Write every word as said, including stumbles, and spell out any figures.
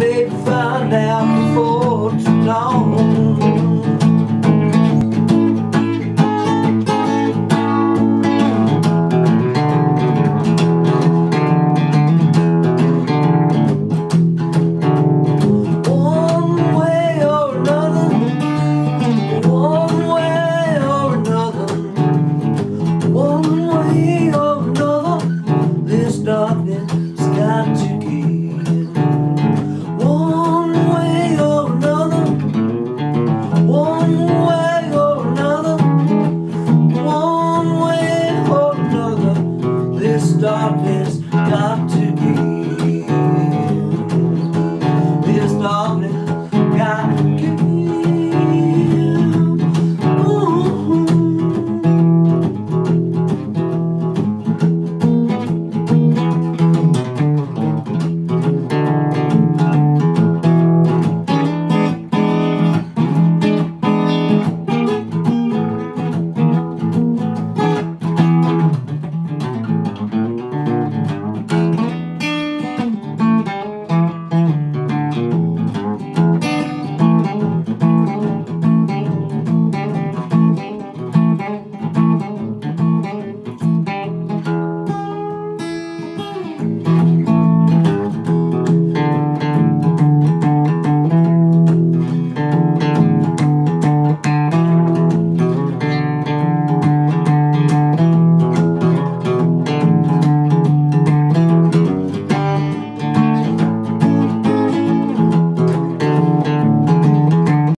baby.